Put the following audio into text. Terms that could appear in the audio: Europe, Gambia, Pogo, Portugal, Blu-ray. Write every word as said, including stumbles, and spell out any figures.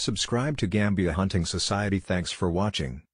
Subscribe to Gambia Hunting Society. Thanks for watching.